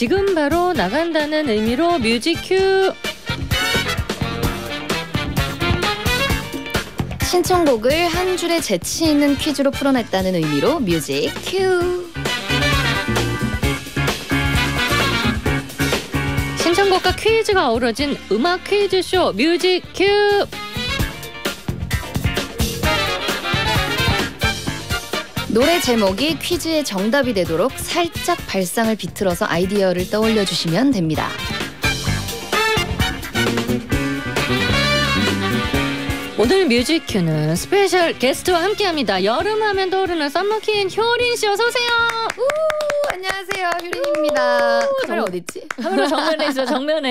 지금 바로 나간다는 의미로 뮤직큐 신청곡을 한 줄의 재치 있는 퀴즈로 풀어냈다는 의미로 뮤직큐. 신청곡과 퀴즈가 어우러진 음악 퀴즈쇼 뮤직큐. 노래 제목이 퀴즈의 정답이 되도록 살짝 발상을 비틀어서 아이디어를 떠올려 주시면 됩니다. 오늘 뮤직큐는 스페셜 게스트와 함께합니다. 여름하면 떠오르는 썸머퀸 효린 씨 어서 오세요. 안녕하세요, 효린입니다. 카메라 어딨지? 카메라 정면에 있어요, 정면에.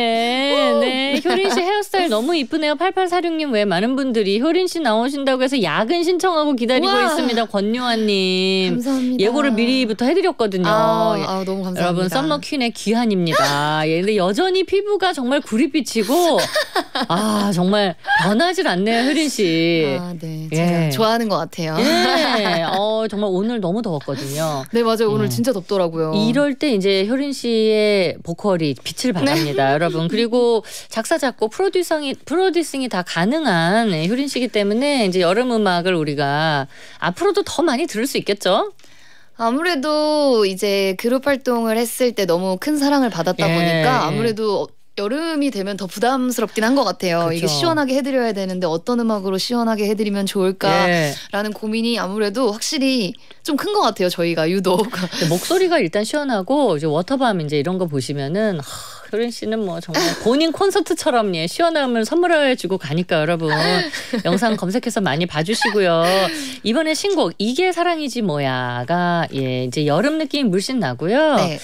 네, 효린 씨 헤어스타일 너무 이쁘네요. 8846님 외 많은 분들이 효린 씨 나오신다고 해서 야근 신청하고 기다리고 우와. 있습니다. 권요한님. 감사합니다. 예고를 미리부터 해드렸거든요. 너무 감사합니다. 여러분 썸머퀸의 귀한입니다. 근데 여전히 피부가 정말 구릿빛이고 정말 변하질 않네요, 효린 씨. 네, 제가 예. 좋아하는 것 같아요. 예, 정말 오늘 너무 더웠거든요. 네, 맞아요. 오늘 진짜 덥더라고요. 이럴 때 이제 효린 씨의 보컬이 빛을 발합니다. 네. 여러분. 그리고 작사 작곡 프로듀싱이 다 가능한 효린 씨이기 때문에 이제 여름 음악을 우리가 앞으로도 더 많이 들을 수 있겠죠? 아무래도 이제 그룹 활동을 했을 때 너무 큰 사랑을 받았다 보니까 아무래도 여름이 되면 더 부담스럽긴 한 것 같아요. 그렇죠. 이게 시원하게 해드려야 되는데 어떤 음악으로 시원하게 해드리면 좋을까라는 고민이 아무래도 확실히 좀 큰 것 같아요. 저희가 유독. 목소리가 일단 시원하고 이제 워터밤 이제 이런 거 보시면은 효린 씨는 뭐 정말 본인 콘서트처럼 예, 시원함을 선물해주고 가니까 여러분 영상 검색해서 많이 봐주시고요. 이번에 신곡 이게 사랑이지 뭐야가 이제 여름 느낌이 물씬 나고요. 네.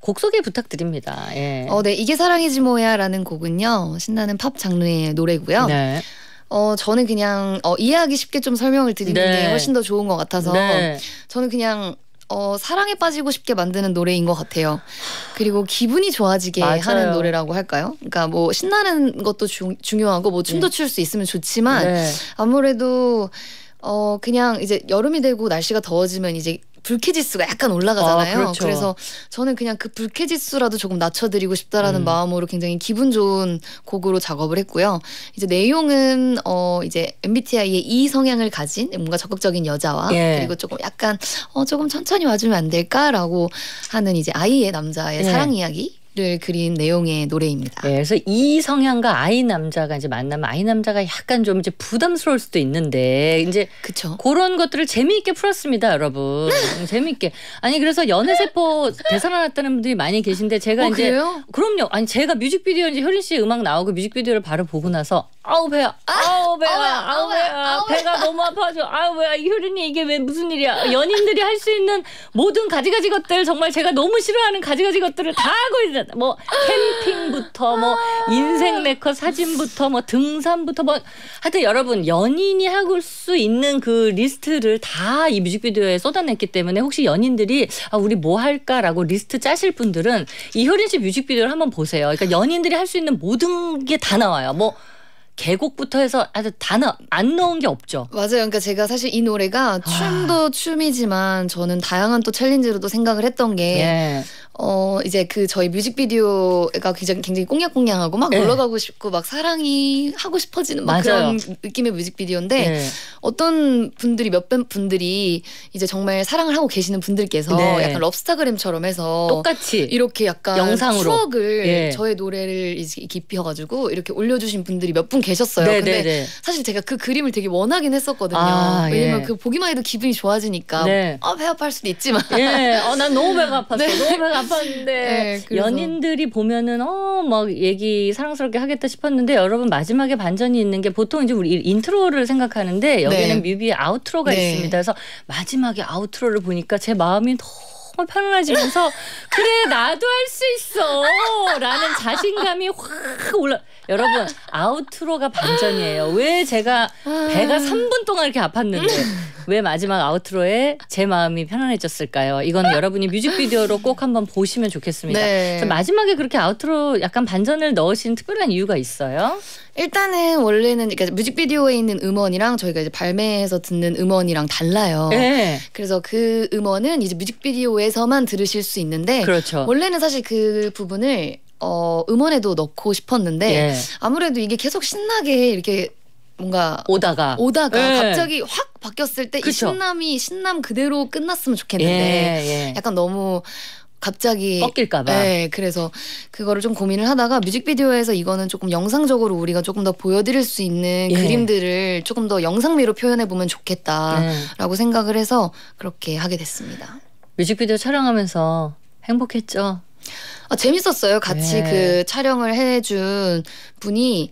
곡 소개 부탁드립니다. 예. 네, 이게 사랑이지 뭐야라는 곡은요 신나는 팝 장르의 노래고요. 네. 저는 그냥 이해하기 쉽게 좀 설명을 드리는 게 훨씬 더 좋은 것 같아서 저는 그냥 사랑에 빠지고 싶게 만드는 노래인 것 같아요. 그리고 기분이 좋아지게 하는 노래라고 할까요? 그러니까 뭐 신나는 것도 중요하고 뭐 춤도 출 수 있으면 좋지만 아무래도 그냥 이제 여름이 되고 날씨가 더워지면 이제 불쾌지수가 약간 올라가잖아요. 그렇죠. 그래서 저는 그냥 그 불쾌지수라도 조금 낮춰드리고 싶다라는 마음으로 굉장히 기분 좋은 곡으로 작업을 했고요. 이제 내용은 이제 MBTI의 E 성향을 가진 뭔가 적극적인 여자와 그리고 조금 약간 조금 천천히 와주면 안 될까라고 하는 이제 I의 남자의 사랑 이야기. 를 그린 내용의 노래입니다. 네, 그래서 이 성향과 아이 남자가 이제 만나면 아이 남자가 약간 좀 이제 부담스러울 수도 있는데 이제 그쵸? 그런 것들을 재미있게 풀었습니다, 여러분. 재미있게. 아니 그래서 연애 세포 되살아났다는 분들이 많이 계신데 제가 이제 그래요? 그럼요. 아니 제가 뮤직비디오 이제 효린 씨 음악 나오고 뮤직비디오를 바로 보고 나서 아우 배야. 배가 너무 아파져. 아우 배야. 효린이 이게 왜 무슨 일이야? 연인들이 할 수 있는 모든 가지가지 것들 정말 제가 너무 싫어하는 가지가지 것들을 다 하고 있는. 뭐 캠핑부터 뭐 인생 네컷 사진부터 뭐 등산부터 뭐 하여튼 여러분 연인이 하고 수 있는 그 리스트를 다 이 뮤직비디오에 쏟아냈기 때문에 혹시 연인들이 우리 뭐 할까라고 리스트 짜실 분들은 이 효린 씨 뮤직비디오를 한번 보세요. 그러니까 연인들이 할 수 있는 모든 게 다 나와요. 뭐 계곡부터 해서 아주 단어 안 넣은 게 없죠. 맞아요. 그러니까 제가 사실 이 노래가 춤도 춤이지만 저는 다양한 또 챌린지로도 생각을 했던 게 이제 그 저희 뮤직비디오가 굉장히 꽁냥꽁냥하고 막 놀러 가고 싶고 막 사랑이 하고 싶어지는 막 그런 느낌의 뮤직비디오인데 어떤 분들이 몇몇 분들이 이제 정말 사랑을 하고 계시는 분들께서 약간 럽스타그램처럼 해서 똑같이 이렇게 약간 영상으로 추억을 저의 노래를 이제 입혀가지고 이렇게 올려주신 분들이 몇 분 계셨어요. 근데 사실 제가 그 그림을 되게 원하긴 했었거든요. 왜냐면 그 보기만 해도 기분이 좋아지니까 배 아파할 수도 있지만 난 너무 배가 아팠어. 너무 배가 아팠는데 연인들이 보면은 막 얘기 사랑스럽게 하겠다 싶었는데 여러분 마지막에 반전이 있는 게 보통 이제 우리 인트로를 생각하는데 여기는 뮤비에 아우트로가 있습니다. 그래서 마지막에 아우트로를 보니까 제 마음이 정말 편안해지면서 그래 나도 할 수 있어 라는 자신감이 확 올라. 여러분 아우트로가 반전이에요. 왜 제가 배가 3분 동안 이렇게 아팠는데 왜 마지막 아우트로에 제 마음이 편안해졌을까요? 이건 여러분이 뮤직비디오로 꼭 한번 보시면 좋겠습니다. 네. 마지막에 그렇게 아우트로 약간 반전을 넣으신 특별한 이유가 있어요? 일단은 원래는 그러니까 뮤직비디오에 있는 음원이랑 저희가 이제 발매해서 듣는 음원이랑 달라요. 네. 그래서 그 음원은 이제 뮤직비디오에서만 들으실 수 있는데 그렇죠. 원래는 사실 그 부분을 음원에도 넣고 싶었는데 네. 아무래도 이게 계속 신나게 이렇게 뭔가 오다가 네. 갑자기 확 바뀌었을 때 이 신남이 신남 그대로 끝났으면 좋겠는데 예, 예. 약간 너무 갑자기 꺾일까봐. 네, 그래서 그거를 좀 고민을 하다가 뮤직비디오에서 이거는 조금 영상적으로 우리가 조금 더 보여드릴 수 있는 예. 그림들을 조금 더 영상미로 표현해보면 좋겠다라고 생각을 해서 그렇게 하게 됐습니다. 뮤직비디오 촬영하면서 행복했죠? 아, 재밌었어요. 같이 예. 그 촬영을 해준 분이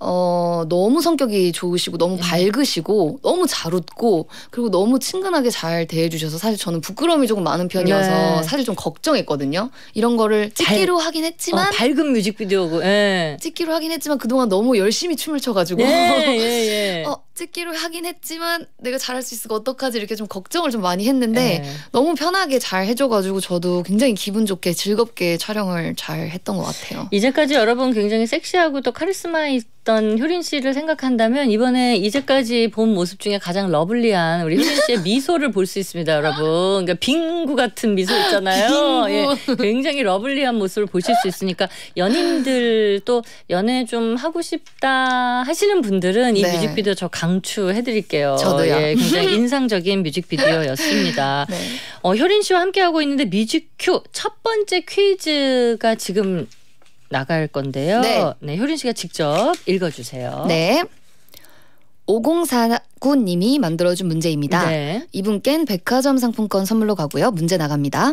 너무 성격이 좋으시고 너무 밝으시고 너무 잘 웃고 그리고 너무 친근하게 잘 대해주셔서 사실 저는 부끄러움이 조금 많은 편이어서 네. 사실 좀 걱정했거든요. 이런 거를 찍기로 하긴 했지만 밝은 뮤직비디오고 네. 찍기로 하긴 했지만 그동안 너무 열심히 춤을 춰가지고 네. 찍기로 하긴 했지만 내가 잘할 수 있을까 어떡하지 이렇게 좀 걱정을 좀 많이 했는데 네. 너무 편하게 잘 해줘가지고 저도 굉장히 기분 좋게 즐겁게 촬영을 잘 했던 것 같아요. 이제까지 여러분 굉장히 섹시하고 또 카리스마 있 효린 씨를 생각한다면 이번에 이제까지 본 모습 중에 가장 러블리한 우리 효린 씨의 미소를 볼 수 있습니다, 여러분. 그러니까 빙구 같은 미소 있잖아요. 예, 굉장히 러블리한 모습을 보실 수 있으니까 연인들 또 연애 좀 하고 싶다 하시는 분들은 이 네. 뮤직비디오 저 강추해드릴게요. 저도요. 예, 굉장히 인상적인 뮤직비디오였습니다. 네. 효린 씨와 함께하고 있는데 뮤직큐 첫 번째 퀴즈가 지금 나갈 건데요. 네. 네, 효린 씨가 직접 읽어주세요. 네. 5049님이 만들어준 문제입니다. 네. 이분께는 백화점 상품권 선물로 가고요. 문제 나갑니다.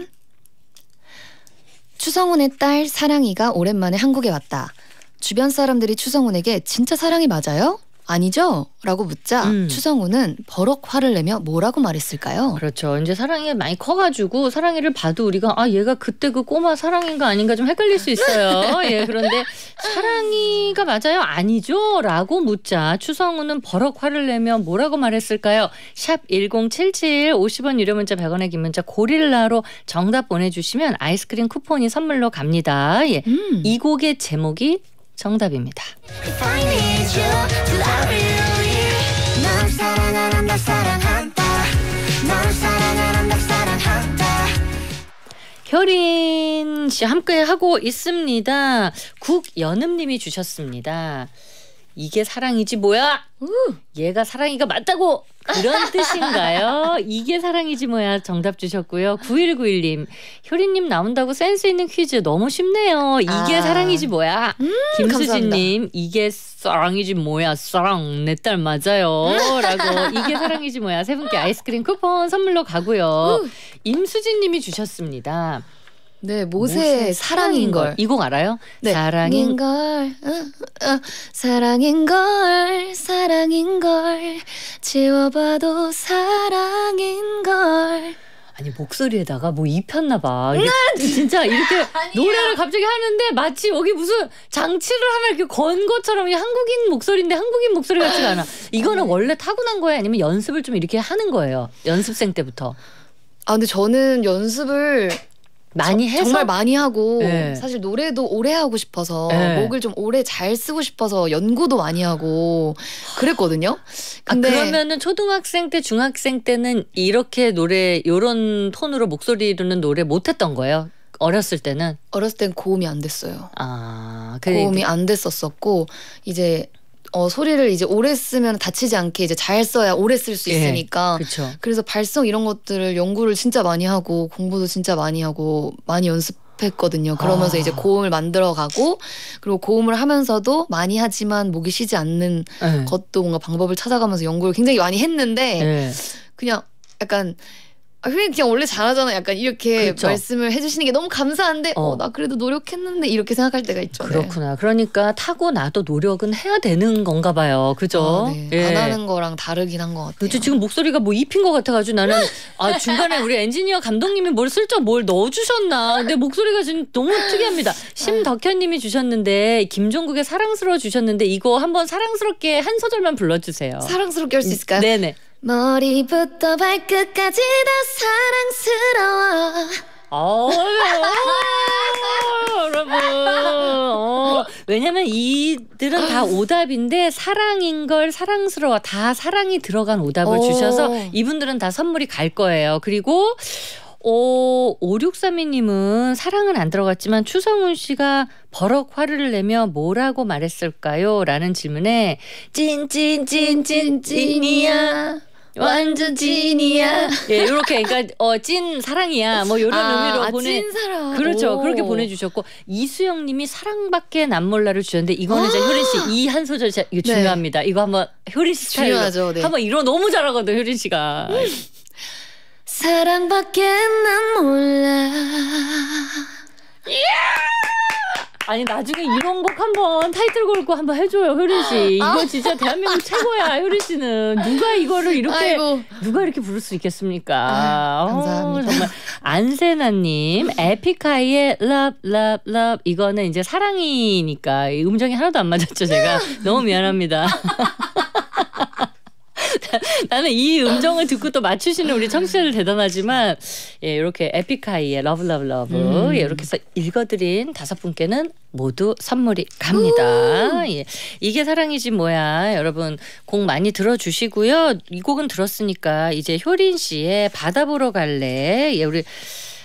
추성훈의 딸 사랑이가 오랜만에 한국에 왔다. 주변 사람들이 추성훈에게 진짜 사랑이 맞아요? 아니죠? 라고 묻자 추성훈은 버럭 화를 내며 뭐라고 말했을까요? 그렇죠. 이제 사랑이 많이 커가지고 사랑이를 봐도 우리가 아 얘가 그때 그 꼬마 사랑인가 아닌가 좀 헷갈릴 수 있어요. 예, 그런데 사랑이가 맞아요? 아니죠? 라고 묻자 추성훈은 버럭 화를 내며 뭐라고 말했을까요? 샵 1077 50원 유료 문자 100원의 긴 문자 고릴라로 정답 보내주시면 아이스크림 쿠폰이 선물로 갑니다. 예, 이 곡의 제목이 정답입니다. 효린 씨 함께 하고 있습니다. 국연음님이 주셨습니다. 이게 사랑이지 뭐야? 얘가 사랑이가 맞다고! 그런 뜻인가요? 이게 사랑이지 뭐야 정답 주셨고요. 9191님 효린님 나온다고 센스 있는 퀴즈 너무 쉽네요. 이게 사랑이지 뭐야. 김수진님 이게 사랑이지 뭐야 사랑 내 딸 맞아요 라고 이게 사랑이지 뭐야 세 분께 아이스크림 쿠폰 선물로 가고요. 임수진님이 주셨습니다. 네, 모세의 사랑인걸. 이 곡 알아요? 네. 사랑인걸 사랑인걸 사랑인걸 지워봐도 사랑인걸. 아니 목소리에다가 뭐 입혔나 봐. 진짜 이렇게 노래를 갑자기 하는데 마치 여기 무슨 장치를 하나 이렇게 건 것처럼 한국인 목소리인데 한국인 목소리 같지가 않아. 이거는 원래 타고난 거예요? 아니면 연습을 좀 이렇게 하는 거예요? 연습생 때부터. 아 근데 저는 연습을 많이 해서 정말 많이 하고 네. 사실 노래도 오래 하고 싶어서 네. 목을 좀 오래 잘 쓰고 싶어서 연구도 많이 하고 그랬거든요. 근데 그러면은 초등학생 때 중학생 때는 이렇게 노래 이런 톤으로 목소리로는 노래 못했던 거예요? 어렸을 때는? 어렸을 땐 고음이 안 됐어요. 아, 고음이 안 됐었었고 이제 소리를 이제 오래 쓰면 다치지 않게 이제 잘 써야 오래 쓸 수 있으니까. 예, 그쵸. 그래서 발성 이런 것들을 연구를 진짜 많이 하고 공부도 진짜 많이 하고 많이 연습했거든요. 그러면서 이제 고음을 만들어가고 그리고 고음을 하면서도 많이 하지만 목이 쉬지 않는 예. 것도 뭔가 방법을 찾아가면서 연구를 굉장히 많이 했는데 예. 그냥 약간 효린 그냥 원래 잘하잖아 약간 이렇게 그렇죠. 말씀을 해주시는 게 너무 감사한데 나 그래도 노력했는데 이렇게 생각할 때가 있죠. 그렇구나. 네. 그러니까 타고나도 노력은 해야 되는 건가 봐요. 그죠? 네. 예. 안 하는 거랑 다르긴 한 것 같아요. 그렇죠. 지금 목소리가 뭐 입힌 것 같아가지고 나는 아 중간에 우리 엔지니어 감독님이 뭘 슬쩍 뭘 넣어주셨나. 근데 목소리가 지금 너무 특이합니다. 심덕현님이 주셨는데 김종국의 사랑스러워 주셨는데 이거 한번 사랑스럽게 한 소절만 불러주세요. 사랑스럽게 할 수 있을까요? 네네. 머리부터 발끝까지 다 사랑스러워. 여러분. 왜냐면 이들은 다 오답인데 사랑인 걸 사랑스러워 다 사랑이 들어간 오답을 주셔서 이분들은 다 선물이 갈 거예요. 그리고 5632님은 사랑은 안 들어갔지만 추성훈 씨가 버럭 화를 내며 뭐라고 말했을까요? 라는 질문에 찐이야 완전 찐이야. 예, 이렇게 그러니까 찐 사랑이야. 뭐 이런 의미로 찐 사랑. 그렇죠. 그렇게 보내주셨고 이수영님이 사랑밖에 난 몰라를 주셨는데 이거는 이제 효린 씨 이 한 소절 이거 중요합니다. 이거 한번 효린 씨 스타일로 한번 이거 너무 잘하거든 효린 씨가. 사랑밖에 난 몰라. 아니 나중에 이런 곡 한번 타이틀 걸고 한번 해줘요 효린 씨. 이거 진짜 대한민국 최고야 효린 씨는. 누가 이거를 이렇게 누가 이렇게 부를 수 있겠습니까? 감사합니다. 정말 안세나님 에픽하이의 Love Love Love 이거는 이제 사랑이니까 음정이 하나도 안 맞았죠 제가. 너무 미안합니다. 나는 이 음정을 듣고 또 맞추시는 우리 청취자들 대단하지만 예, 이렇게 에픽하이의 러브 러브 러브 예, 이렇게 해서 읽어드린 5분께는 모두 선물이 갑니다. 예, 이게 사랑이지 뭐야. 여러분 곡 많이 들어주시고요. 이 곡은 들었으니까 이제 효린 씨의 바다 보러 갈래. 예, 우리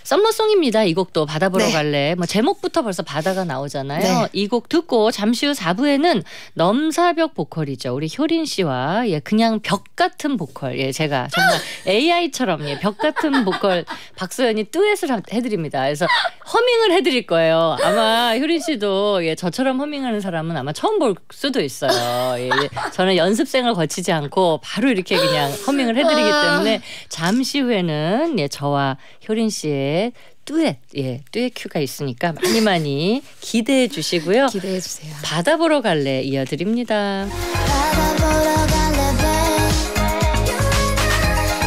썸머송입니다. 이 곡도 바다 보러 갈래. 뭐 제목부터 벌써 바다가 나오잖아요. 이 곡 듣고 잠시 후 4부에는 넘사벽 보컬이죠. 우리 효린 씨와 예, 그냥 벽 같은 보컬. 예, 제가 정말 AI처럼 예, 벽 같은 보컬 박소연이 듀엣을 해드립니다. 그래서 허밍을 해드릴 거예요. 아마 효린 씨도 예, 저처럼 허밍하는 사람은 아마 처음 볼 수도 있어요. 예, 저는 연습생을 거치지 않고 바로 이렇게 그냥 허밍을 해드리기 때문에 잠시 후에는 예, 저와 효린 씨의 듀엣, 예, 듀엣 큐가 있으니까 많이 많이 기대해 주시고요. 기대해 주세요. 바다 보러 갈래 이어드립니다. 바다 보러 갈래 babe.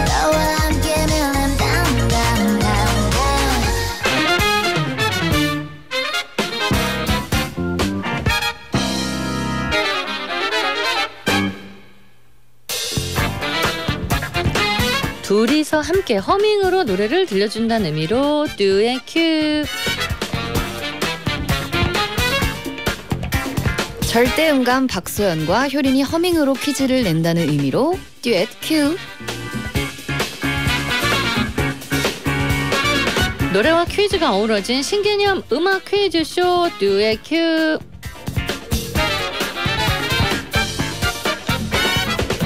너와 함께면 I'm down, down, down, down. 둘이서 함께 허밍으로 노래를 들려준다는 의미로 듀엣 큐. 절대음감 박소연과 효린이 허밍으로 퀴즈를 낸다는 의미로 듀엣 큐. 노래와 퀴즈가 어우러진 신개념 음악 퀴즈쇼 듀엣 큐.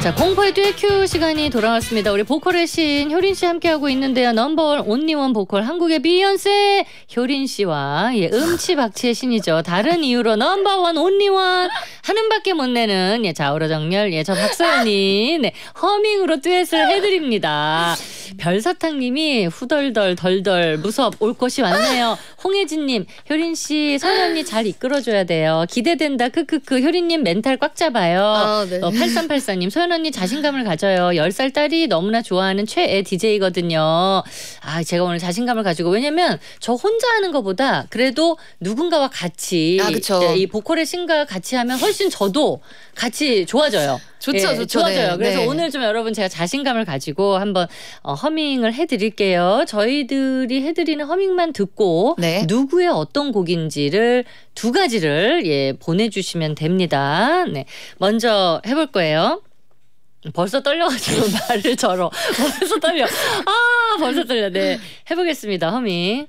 자, 공포의 듀엣 큐 시간이 돌아왔습니다. 우리 보컬의 신 효린 씨 함께하고 있는데요. 넘버원 온리원 보컬 한국의 비욘세 효린 씨와 예, 음치박치의 신이죠. 다른 이유로 넘버원 온리원 하는 밖에 못 내는 예, 좌우로정렬 예, 저 박서연이 네, 허밍으로 듀엣을 해드립니다. 별사탕님이 후덜덜 덜덜 무섭 올 것이 왔네요. 홍혜진님 효린 씨 선현이 잘 이끌어줘야 돼요. 기대된다 크크크 효린님 멘탈 꽉 잡아요. 8384님 소연아 언니 자신감을 가져요. 10살 딸이 너무나 좋아하는 최애 DJ거든요. 아, 제가 오늘 자신감을 가지고 왜냐면 저 혼자 하는 것보다 그래도 누군가와 같이 이 보컬의 신과 같이 하면 훨씬 저도 같이 좋아져요. 좋죠, 예, 좋죠. 좋아져요. 네. 그래서 오늘 좀 여러분 제가 자신감을 가지고 한번 허밍을 해드릴게요. 저희들이 해드리는 허밍만 듣고 누구의 어떤 곡인지를 2가지를 예, 보내주시면 됩니다. 네, 먼저 해볼 거예요. 벌써 떨려가지고 말을 절어. 벌써 떨려. 아, 벌써 떨려. 네, 해보겠습니다. 허밍.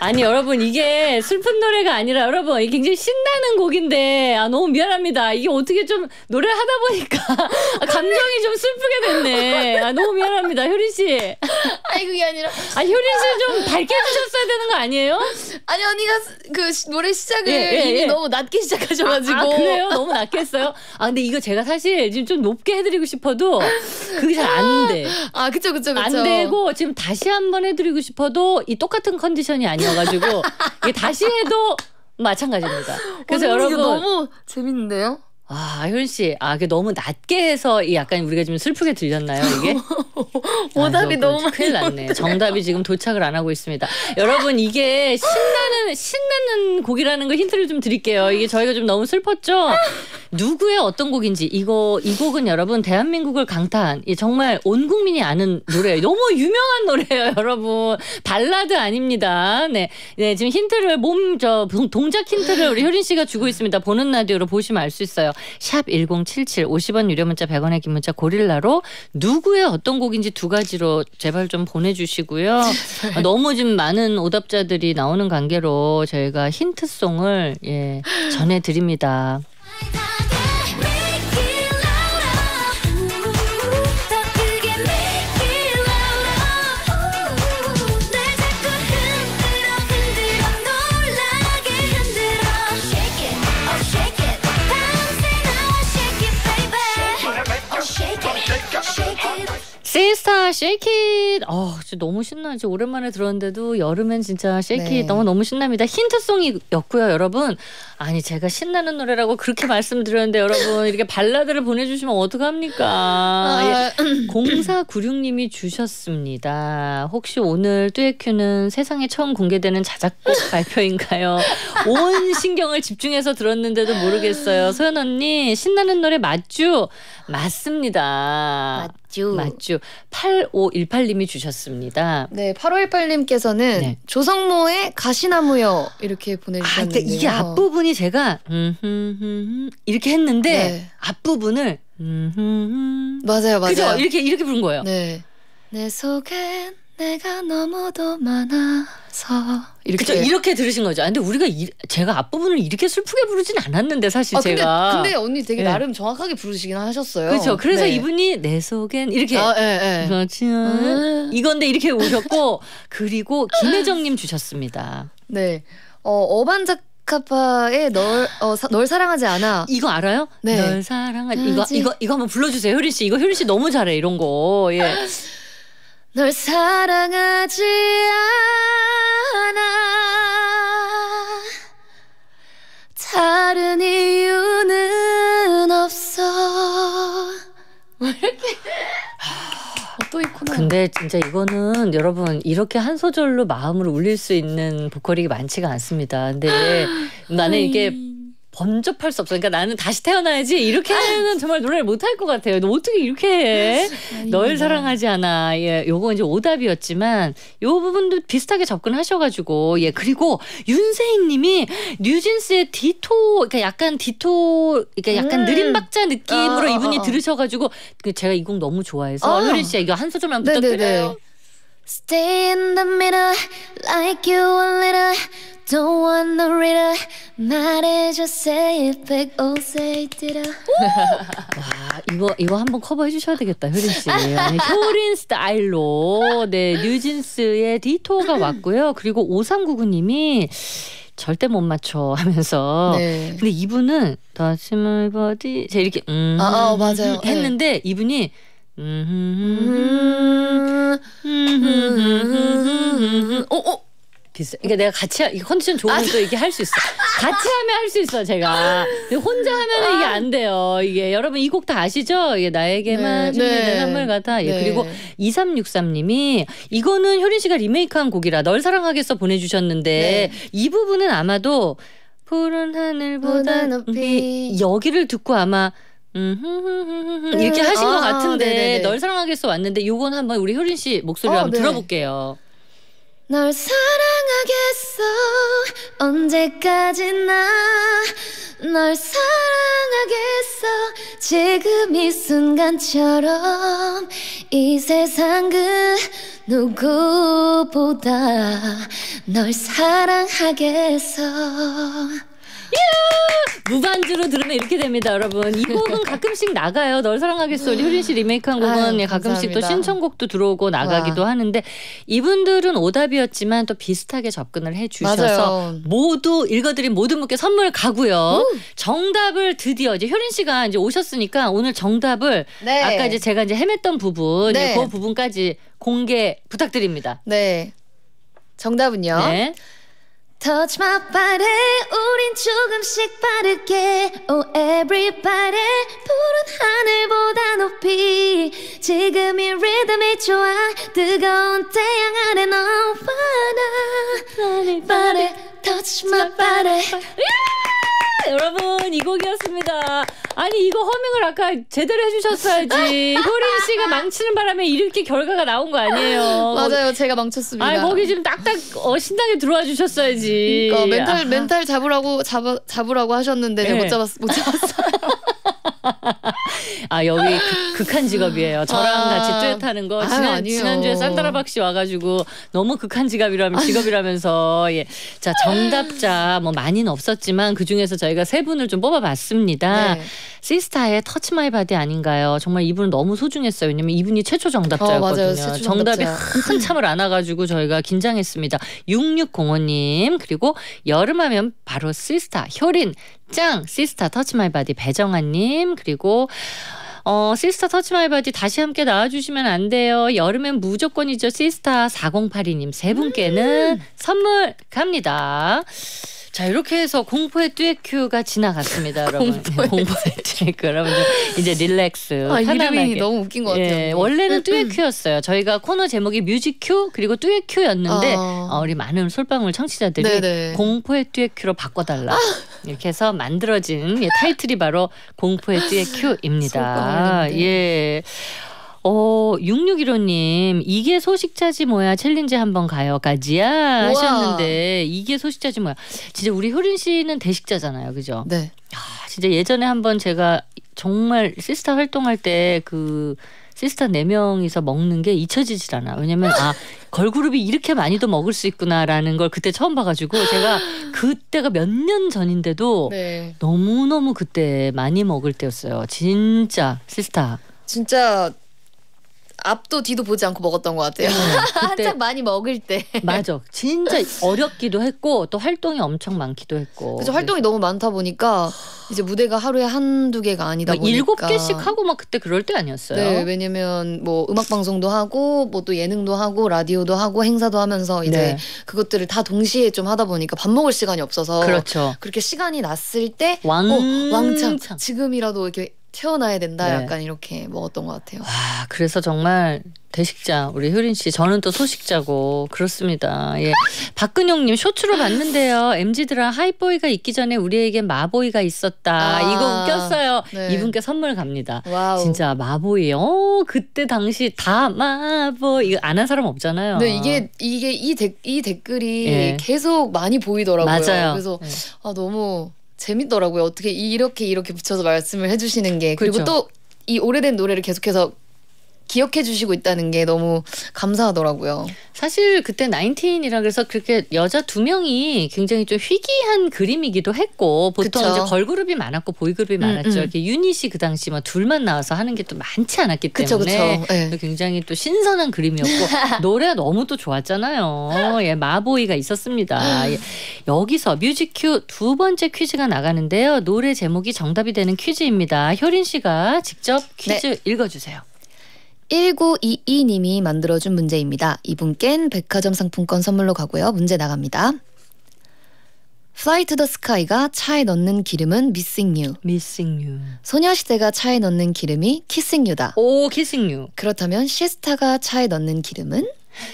아니 여러분 이게 슬픈 노래가 아니라 여러분 이게 굉장히 신나는 곡인데 아 너무 미안합니다. 이게 어떻게 좀 노래를 하다 보니까 감정이 좀 슬프게 됐네. 아 너무 미안합니다. 효린 씨. 아니 그게 아니라 아 효린 씨 좀 밝게 해주셨어야 되는 거 아니에요? 아니 언니가 그 노래 시작을 이미 너무 낮게 시작하셔가지고. 아 그래요? 너무 낮게 했어요? 아 근데 이거 제가 사실 지금 좀 높게 해드리고 싶어도 그게 잘 안 돼. 아 그쵸 그쵸 그쵸. 안 되고 지금 다시 한번 해드리고 싶어도 이 똑같은 컨디션이 아니에요. 가지고 이게 다시 해도 마찬가지입니다. 그래서 여러분 너무 재밌는데요? 아, 효린 씨, 아, 그 너무 낮게 해서 약간 우리가 좀 슬프게 들렸나요, 이게? 오답이 너무 많이 큰일 났네. 정답이 지금 도착을 안 하고 있습니다. 여러분, 이게 신나는 곡이라는 걸 힌트를 좀 드릴게요. 이게 저희가 좀 너무 슬펐죠? 누구의 어떤 곡인지, 이 곡은 여러분, 대한민국을 강타한, 정말 온 국민이 아는 노래예요. 너무 유명한 노래예요, 여러분. 발라드 아닙니다. 네. 네, 지금 힌트를, 동작 힌트를 우리 효린 씨가 주고 있습니다. 보는 라디오로 보시면 알 수 있어요. 샵 1077 50원 유료 문자 100원의 긴 문자 고릴라로 누구의 어떤 곡인지 두 가지로 제발 좀 보내주시고요. 너무 좀 많은 오답자들이 나오는 관계로 저희가 힌트송을 예, 전해드립니다. 시스타 Shake It. 진짜 너무 신나지. 오랜만에 들었는데도 여름엔 진짜 Shake It 너무 신납니다. 힌트송이었고요, 여러분. 아니, 제가 신나는 노래라고 그렇게 말씀드렸는데 여러분 이렇게 발라드를 보내주시면 어떡합니까? 0496님이 주셨습니다. 혹시 오늘 듀엣큐는 세상에 처음 공개되는 자작곡 발표인가요? 온 신경을 집중해서 들었는데도 모르겠어요. 소연 언니 신나는 노래 맞죠? 맞습니다. 맞죠. 8518님이 주셨습니다. 네, 8518님께서는 네. 조성모의 가시나무여 이렇게 보내주셨는데요. 그러니까 이게 앞부분이 제가 이렇게 했는데 네. 앞부분을 맞아요. 그죠? 이렇게 부른 거예요. 네. 내 속엔 내가 너무도 많아서 이렇게 그쵸? 이렇게 들으신 거죠. 근데 우리가 제가 앞부분을 이렇게 슬프게 부르진 않았는데 사실 제가 근데 언니 되게 네. 나름 정확하게 부르시긴 하셨어요. 그렇죠. 그래서 네. 이분이 내 속엔 이렇게 그렇지 이건데 이렇게 오셨고 그리고 김혜정님 주셨습니다. 네, 어반작 카파의 널 사랑하지 않아 이거 알아요? 네. 널 사랑하지 이거 한번 불러주세요, 효린 씨. 이거 효린 씨 너무 잘해 이런 거. 예. 널 사랑하지 않아 다른 이유는 없어 또 있구나. 근데 진짜 이거는 여러분 이렇게 한 소절로 마음을 울릴 수 있는 보컬이 많지가 않습니다. 근데 나는 이게 범접할 수 없어. 그러니까 나는 다시 태어나야지 이렇게는 정말 노래를 못할 것 같아요. 너 어떻게 이렇게 해? 널 사랑하지 않아. 예, 요거 이제 오답이었지만 요 부분도 비슷하게 접근하셔가지고 예 그리고 윤세희님이 뉴진스의 디토 그러니까 약간 디토 그러니까 약간 느린 박자 느낌으로 이분이 들으셔가지고 제가 이 곡 너무 좋아해서 효린 씨 이거 한 소절만 부탁드려요. Stay in the middle like you a little Don't want no reader 말해줘 say it back oh say it did I 와 이거 한번 커버해 주셔야 되겠다 효린 씨. 아니, 효린 스타일로 네 뉴진스의 디토가 왔고요. 그리고 5399님이 절대 못 맞춰 하면서 네. 근데 이분은 터치마이바디 제가 이렇게 맞아요 했는데 네. 이분이 비슷해. 그러니까 내가 같이 컨디션 좋으면 또 이게 할 수 있어. 같이 하면 할 수 있어 제가. 근데 혼자 하면 이게 안 돼요. 이게 여러분 이 곡 다 아시죠? 이게 나에게만 준비된 선물 같아. 예, 그리고 2363님이 이거는 효린 씨가 리메이크한 곡이라 널 사랑하겠어 보내주셨는데 이 부분은 아마도 푸른 하늘보다 높이 여기를 듣고 아마 이렇게 하신 것 같은데 네네네. 널 사랑하겠어 왔는데 요건 한번 우리 효린 씨 목소리로 한번 들어볼게요. 널 사랑하겠어 언제까지나 널 사랑하겠어 지금 이 순간처럼 이 세상 그 누구보다 널 사랑하겠어 무반주로 들으면 이렇게 됩니다, 여러분. 이 곡은 가끔씩 나가요. 널 사랑하겠어. 우리 효린 씨 리메이크한 곡은 가끔씩 감사합니다. 또 신청곡도 들어오고 나가기도 하는데 이분들은 오답이었지만 또 비슷하게 접근을 해주셔서 모두 읽어드린 모든 분께 선물 가고요. 정답을 드디어 이제 효린 씨가 이제 오셨으니까 오늘 정답을 아까 이제 제가 이제 헤맸던 부분, 그 부분까지 공개 부탁드립니다. 네, 정답은요. 터치마이바디 우린 조금씩 빠르게 Oh everybody 푸른 하늘보다 높이 지금 이 리듬이 좋아 뜨거운 태양 아래 너와 나 터치마이바디 여러분 이 곡이었습니다. 아니 이거 허밍을 아까 제대로 해주셨어야지. 효린 씨가 망치는 바람에 이렇게 결과가 나온 거 아니에요. 맞아요. 제가 망쳤습니다. 아니 거기 지금 딱딱 신나게 들어와 주셨어야지. 그러니까 멘탈 잡으라고 하셨는데 네. 제가 못 잡았어요. 아 여기 극한 직업이에요. 저랑 같이 듀엣하는 거 지난주에 산다라박씨 와가지고 너무 극한 직업이라면서 예. 자 정답자 뭐 많이는 없었지만 그 중에서 저희가 세 분을 좀 뽑아봤습니다. 네. 시스타의 터치마이바디 아닌가요? 정말 이분은 너무 소중했어요. 왜냐면 이분이 최초 정답자였거든요. 맞아요, 최초 정답이 한참을 안 와가지고 저희가 긴장했습니다. 6605님 그리고 여름하면 바로 시스타 효린 짱 시스타 터치마이바디 배정아님 그리고 시스타 터치마이바디 다시 함께 나와주시면 안 돼요. 여름엔 무조건이죠. 시스타 4082님 세 분께는 선물 갑니다. 자 이렇게 해서 공포의 듀엣큐가 지나갔습니다. 여러분. 공포의 듀엣큐. 여러분 이제 릴렉스. 편안하게. 이름이 너무 웃긴 것 같아요. 예, 원래는 듀엣큐였어요. 저희가 코너 제목이 뮤직큐 그리고 듀엣큐였는데 우리 많은 솔방울 청취자들이 네네. 공포의 듀엣큐로 바꿔달라. 이렇게 해서 만들어진 예, 타이틀이 바로 공포의 듀엣큐입니다. 예. 6615님 이게 소식자지 뭐야 챌린지 한번 가요 가지야 하셨는데 이게 소식자지 뭐야 진짜 우리 효린 씨는 대식자잖아요 그죠? 네. 아, 진짜 예전에 한번 제가 정말 시스타 활동할 때 그 시스타 4명이서 먹는 게 잊혀지질 않아. 왜냐면 걸그룹이 이렇게 많이도 먹을 수 있구나라는 걸 그때 처음 봐가지고 제가 그때가 몇 년 전인데도 네. 너무너무 그때 많이 먹을 때였어요. 진짜 시스타. 진짜 앞도 뒤도 보지 않고 먹었던 것 같아요. 한참 많이 먹을 때. 맞아. 진짜 어렵기도 했고 또 활동이 엄청 많기도 했고. 그래서 활동이 너무 많다 보니까 이제 무대가 하루에 한두 개가 아니다 보니까 7개씩 하고 막 그때 그럴 때 아니었어요? 네. 왜냐면 뭐 음악방송도 하고 뭐 또 예능도 하고 라디오도 하고 행사도 하면서 이제 네. 그것들을 다 동시에 좀 하다 보니까 밥 먹을 시간이 없어서 그렇죠. 그렇게 시간이 났을 때 왕창 지금이라도 이렇게 태어나야 된다 네. 약간 이렇게 먹었던 것 같아요. 와 그래서 정말 대식자 우리 효린 씨 저는 또 소식자고 그렇습니다. 예. 박근용님 쇼츠로 봤는데요. MZ들아 하이보이가 있기 전에 우리에게 마보이가 있었다. 이거 웃겼어요. 네. 이분께 선물 갑니다. 와우. 진짜 마보이. 그때 당시 다 마보이 이거 안 한 사람 없잖아요. 네 이게 이 댓글이 예. 계속 많이 보이더라고요. 맞아요. 그래서 네. 너무 재밌더라고요. 어떻게 이렇게 붙여서 말씀을 해주시는 게 그리고 그렇죠. 또 이 오래된 노래를 계속해서 기억해 주시고 있다는 게 너무 감사하더라고요. 사실 그때 19이라 그래서 그렇게 여자 2명이 굉장히 좀 희귀한 그림이기도 했고 보통 그쵸. 이제 걸그룹이 많았고 보이그룹이 많았죠. 이렇게 유닛이 그 당시 막 둘만 나와서 하는 게 또 많지 않았기 때문에 그쵸. 네. 굉장히 또 신선한 그림이었고 노래가 너무 또 좋았잖아요. 예, 마보이가 있었습니다. 예. 여기서 뮤직큐 두 번째 퀴즈가 나가는데요. 노래 제목이 정답이 되는 퀴즈입니다. 효린 씨가 직접 퀴즈 네. 읽어주세요. 1922님이 만들어준 문제입니다. 이분께는 백화점 상품권 선물로 가고요. 문제 나갑니다. Fly to the Sky가 차에 넣는 기름은 Missing You. Missing You. 소녀시대가 차에 넣는 기름이 Kissing You다. 오, Kissing You. 그렇다면 시스타가 차에 넣는 기름은?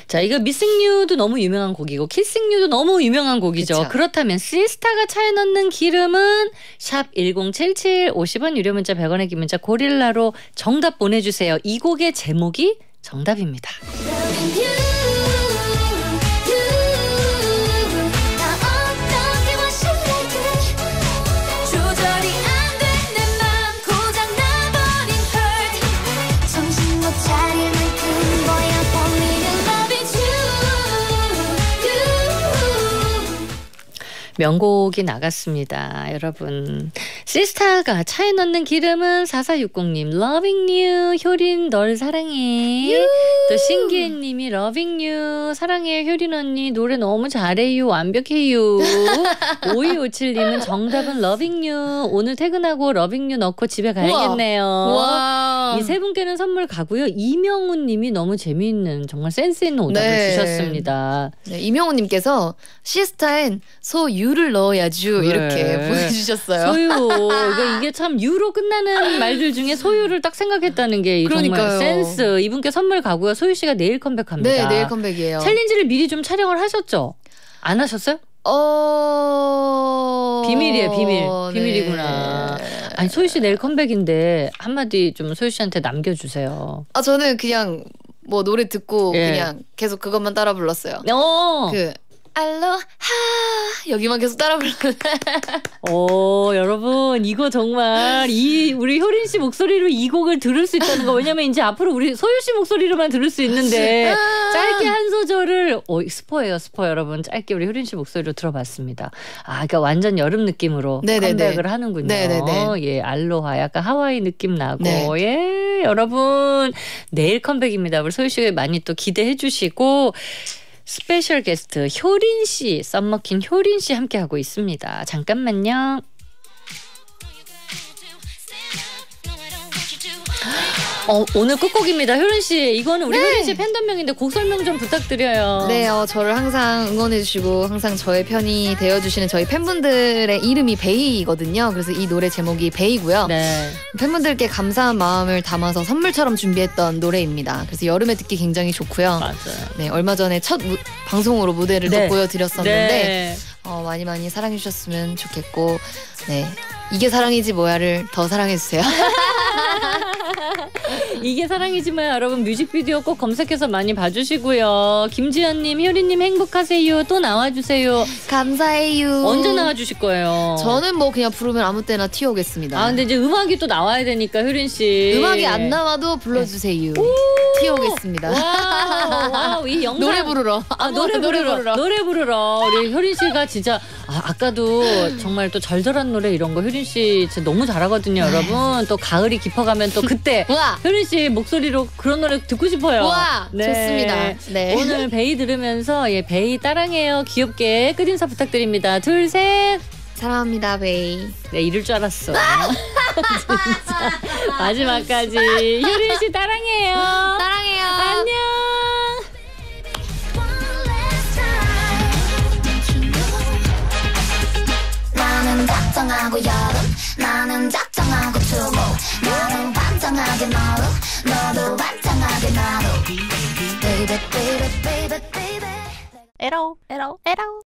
자 이거 Missing You도 너무 유명한 곡이고 Kissing You도 너무 유명한 곡이죠. 그쵸. 그렇다면 시스타가 차에 넣는 기름은 샵 1077 50원 유료 문자 100원의 기문자 고릴라로 정답 보내주세요. 이 곡의 제목이 정답입니다. 명곡이 나갔습니다. 여러분, 시스타가 차에 넣는 기름은 4460님 러빙유 효린 널 사랑해. 유. 또 신기혜님이 러빙유 사랑해 효린 언니 노래 너무 잘해요 완벽해요. 5257님은 정답은 러빙유 오늘 퇴근하고 러빙유 넣고 집에 가야겠네요. 우와. 이 세 분께는 선물 가고요. 이명훈님이 너무 재미있는 정말 센스 있는 오답을 주셨습니다. 네, 이명훈님께서 시스타엔 소유를 넣어야죠 이렇게 보내주셨어요. 소유 이게 참 유로 끝나는 말들 중에 소유를 딱 생각했다는 게 정말 센스. 이분께 선물 가고요. 소유 씨가 내일 컴백합니다. 네, 내일 컴백이에요. 챌린지를 미리 좀 촬영을 하셨죠? 안 하셨어요? 비밀이에요, 비밀. 비밀이구나. 네. 아니 소유 씨 내일 컴백인데 한마디 좀 소유 씨한테 남겨주세요. 아 저는 그냥 뭐 노래 듣고 그냥 계속 그것만 따라 불렀어요. 그 알로하 여기만 계속 따라 불렀어요. 오 여러분 이거 정말 이 우리 효린 씨 목소리로 이 곡을 들을 수 있다는 거 왜냐면 이제 앞으로 우리 소유 씨 목소리로만 들을 수 있는데 짧게 한 소절을 스포예요 스포 여러분 짧게 우리 효린 씨 목소리로 들어봤습니다. 아 그러니까 완전 여름 느낌으로 컴백을 하는군요. 네네네. 예 알로하 약간 하와이 느낌 나고 예 여러분 내일 컴백입니다. 우리 소유 씨 많이 또 기대해 주시고. 스페셜 게스트 효린 씨, 썸머킨 효린 씨 함께하고 있습니다. 잠깐만요. 오늘 끝곡입니다. 효린 씨, 이거는 우리 효린 씨 팬덤명인데 곡 설명 좀 부탁드려요. 네, 저를 항상 응원해주시고 항상 저의 편이 되어주시는 저희 팬분들의 이름이 베이거든요. 그래서 이 노래 제목이 베이고요. 네. 팬분들께 감사한 마음을 담아서 선물처럼 준비했던 노래입니다. 그래서 여름에 듣기 굉장히 좋고요. 맞아요. 네, 얼마 전에 첫 방송으로 무대를 또 보여드렸었는데 많이 많이 사랑해주셨으면 좋겠고 네, 이게 사랑이지 뭐야를 더 사랑해주세요. 이게 사랑이지만 여러분 뮤직비디오 꼭 검색해서 많이 봐주시고요. 김지연님, 효린님 행복하세요. 또 나와주세요. 감사해요. 언제 나와주실 거예요? 저는 뭐 그냥 부르면 아무 때나 튀어오겠습니다. 아 근데 이제 음악이 또 나와야 되니까 효린 씨. 음악이 안 나와도 불러주세요. 튀어오겠습니다. 와우, 이 영상 노래 부르러. 노래 부르러. 우리 효린 씨가 진짜 아까도 정말 또 절절한 노래 이런 거 효린 씨 진짜 너무 잘하거든요, 여러분. 또 가을이 깊어가면 또 그때. 효린 씨 목소리로 그런 노래 듣고 싶어요. 와 좋습니다. 네. 오늘 베이 들으면서 베이 따랑해요. 귀엽게 끝인사 부탁드립니다. 둘, 셋. 사랑합니다, 베이. 네, 이럴 줄 알았어. 진짜. 마지막까지. 효린 씨 따랑해요. 따랑해요. 안녕. 나는 작정하고 여름 나는 작정하고 추모 나는 반짝하게 너로 너도 반짝하게 나로 Baby baby baby baby 에러 에러 에러